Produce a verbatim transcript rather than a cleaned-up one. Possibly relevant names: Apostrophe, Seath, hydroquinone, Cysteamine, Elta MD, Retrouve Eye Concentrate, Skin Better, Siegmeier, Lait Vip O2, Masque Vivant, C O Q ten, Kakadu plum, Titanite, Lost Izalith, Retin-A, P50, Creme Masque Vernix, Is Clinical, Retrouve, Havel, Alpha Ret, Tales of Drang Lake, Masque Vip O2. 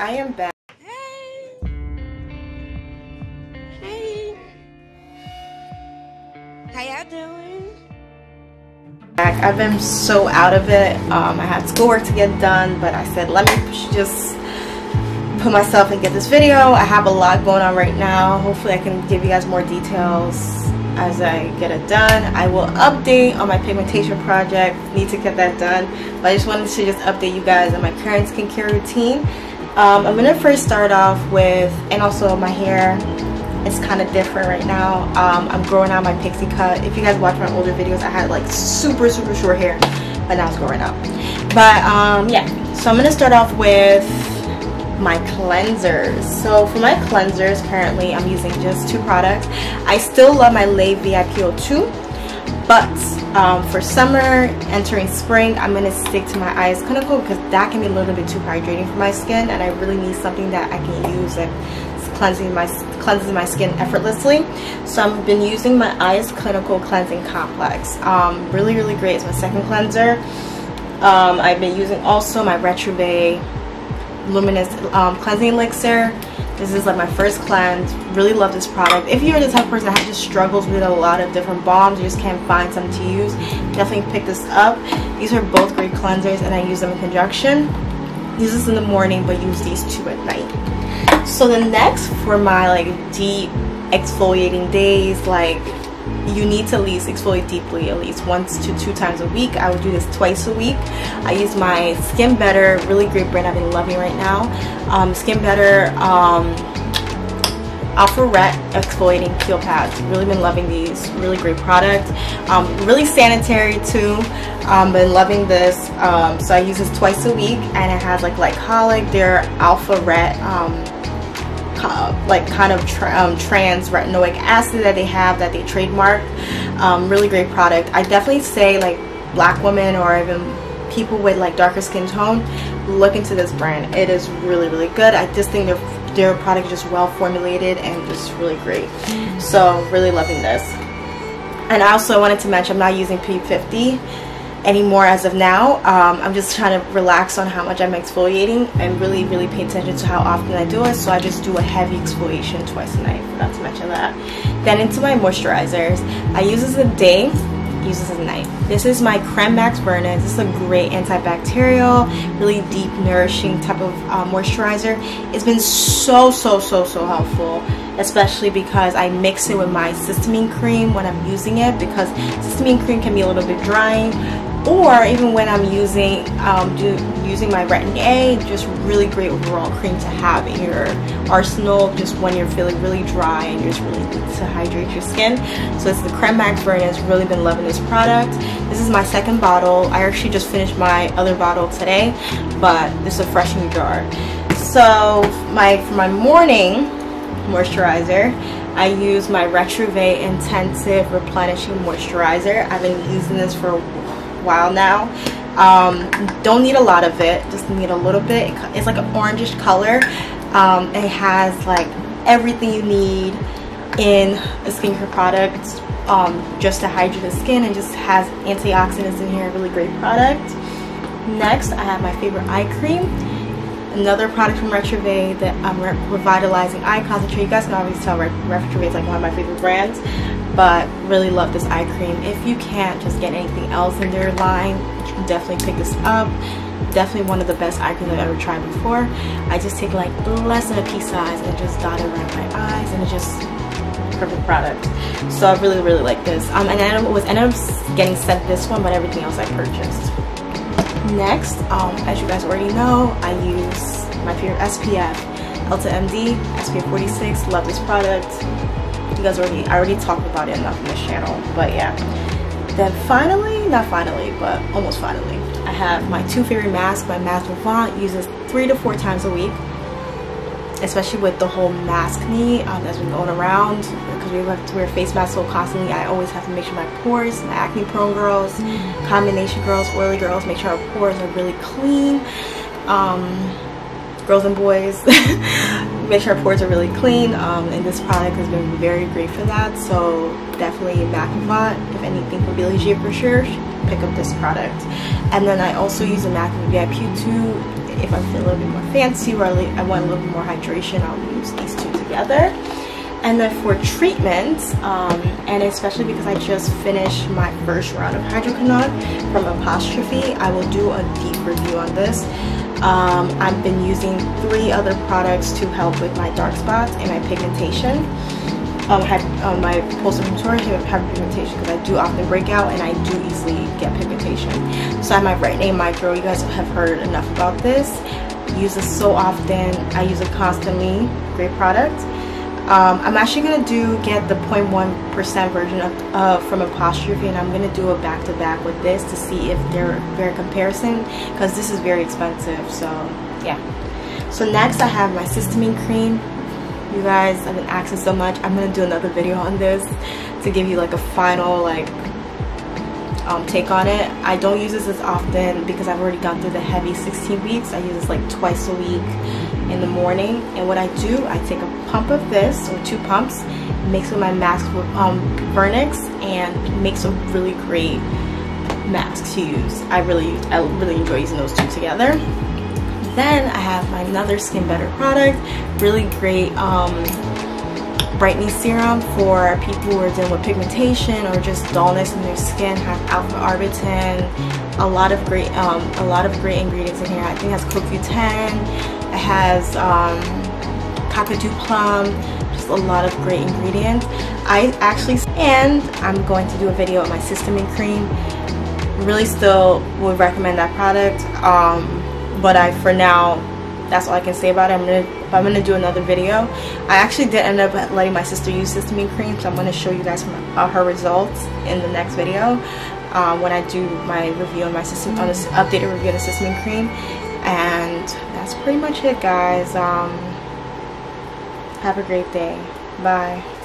I am back. Hey! Hey! How y'all doing? Back. I've been so out of it. Um, I had schoolwork to get done, but I said, let me just put myself and get this video. I have a lot going on right now. Hopefully I can give you guys more details as I get it done. I will update on my pigmentation project. Need to get that done. But I just wanted to just update you guys on my current skincare routine. Um, I'm gonna first start off with, and also my hair is kind of different right now. Um, I'm growing out my pixie cut. If you guys watch my older videos, I had like super, super short hair, but now it's growing out. But um, yeah, so I'm gonna start off with my cleansers. So for my cleansers, currently I'm using just two products. I still love my Lait Vip O two. But um, for summer, entering spring, I'm going to stick to my Is Clinical because that can be a little bit too hydrating for my skin, and I really need something that I can use that cleanses my, cleanses my skin effortlessly. So I've been using my Is Clinical Cleansing Complex. Um, really, really great. It's my second cleanser. Um, I've been using also my Retrouve Luminous um, Cleansing Elixir. This is like my first cleanse. Really love this product. If you're the type of person that just struggles with a lot of different balms, you just can't find some to use, definitely pick this up. These are both great cleansers and I use them in conjunction. Use this in the morning but use these two at night. So the next for my like deep exfoliating days, like you need to at least exfoliate deeply at least once to two times a week. I would do this twice a week. I use my Skin Better, really great brand I've been loving right now. Um, Skin Better um, Alpha Ret Exfoliating Peel Pads. Really been loving these. Really great product. Um, really sanitary too. Um, been loving this. Um, so I use this twice a week, and it has like glycolic. They're Alpha Ret. Um, Uh, like kind of tra um, trans retinoic acid that they have that they trademark. Um, really great product. I definitely say like black women or even people with like darker skin tone, look into this brand. It is really, really good. I just think their, their product is just well formulated and just really great. So really loving this. And I also wanted to mention I'm not using P fifty anymore as of now. um, I'm just trying to relax on how much I'm exfoliating and really really pay attention to how often I do it. So I just do a heavy exfoliation twice a night, not to mention that. Then into my moisturizers, I use this in the day, use this at night. This is my Creme Masque Vernix. This is a great antibacterial, really deep nourishing type of uh, moisturizer. It's been so so so so helpful, especially because I mix it with my Cysteamine cream when I'm using it, because Cysteamine cream can be a little bit drying. Or even when I'm using um, do, using my Retin-A, just really great overall cream to have in your arsenal just when you're feeling really dry and you just really need to hydrate your skin. So it's the Creme Masque Vernix. Really been loving this product. This is my second bottle. I actually just finished my other bottle today, but this is a fresh new jar. So my for my morning moisturizer, I use my Retrouve Intensive Replenishing Moisturizer. I've been using this for a while now. Um, don't need a lot of it, just need a little bit. It's like an orangish color. Um, it has like everything you need in a skincare product, um, just to hydrate the skin, and just has antioxidants in here. Really great product. Next, I have my favorite eye cream. Another product from Retrouve, that I'm re revitalizing eye concentrate. You guys can always tell re Retrouve is like one of my favorite brands, but really love this eye cream. If you can't just get anything else in their line, definitely pick this up. Definitely one of the best eye creams I've ever tried before. I just take like less than a pea size and just dot it around my eyes, and it just perfect product. So I really really like this. Um, and I was ended up getting sent this one, but everything else I purchased. Next, um, as you guys already know, I use my favorite S P F, Elta M D, S P F forty-six. Love this product. You guys already, I already talked about it enough in this channel, but yeah. Then finally, not finally, but almost finally, I have my two favorite masks. My Masque Vivant, uses three to four times a week, especially with the whole mask knee um, that's been going around, because we have to wear face masks so constantly. I always have to make sure my pores, my acne prone girls, mm. combination girls, oily girls, make sure our pores are really clean. Um, girls and boys, make sure our pores are really clean, um, and this product has been very great for that. So definitely Masque Vivant, if anything for Billie Jean for sure, pick up this product. And then I also use the Masque Vip O two. if I feel a little bit more fancy or I want a little bit more hydration, I'll use these two together. And then for treatment, um, and especially because I just finished my first round of hydroquinone from Apostrophe, I will do a deep review on this. Um, I've been using three other products to help with my dark spots and my pigmentation. Um, on my post-inflammatory hyperpigmentation, because I do often break out and I do easily get pigmentation. So I have my Retin-A micro. You guys have heard enough about this. Use this so often. I use it constantly. Great product. Um, I'm actually gonna do get the zero point one percent version of uh, from Apostrophe, and I'm gonna do a back-to-back with this to see if they're very comparison, because this is very expensive. So yeah. So next I have my Cysteamine cream. You guys, I've been asking so much. I'm gonna do another video on this to give you like a final like um, take on it. I don't use this as often because I've already gone through the heavy sixteen weeks. I use this like twice a week in the morning, and what I do, I take a pump of this or two pumps, mix with my Masque um, Vernix, and makes a really great mask to use. I really, I really enjoy using those two together. Then I have my another Skin Better product, really great um, brightening serum for people who are dealing with pigmentation or just dullness in their skin. Has alpha arbutin, a lot of great, um, a lot of great ingredients in here. I think it has C O Q ten, it has um, Kakadu plum, just a lot of great ingredients. I actually, and I'm going to do a video on my Cysteamine cream. Really, still would recommend that product. Um, But I, for now, that's all I can say about it. I'm gonna, I'm gonna do another video. I actually did end up letting my sister use Cysteamine cream, so I'm gonna show you guys about her results in the next video um, when I do my review on my sister, on this updated review of the Cysteamine cream. And that's pretty much it, guys. Um, have a great day. Bye.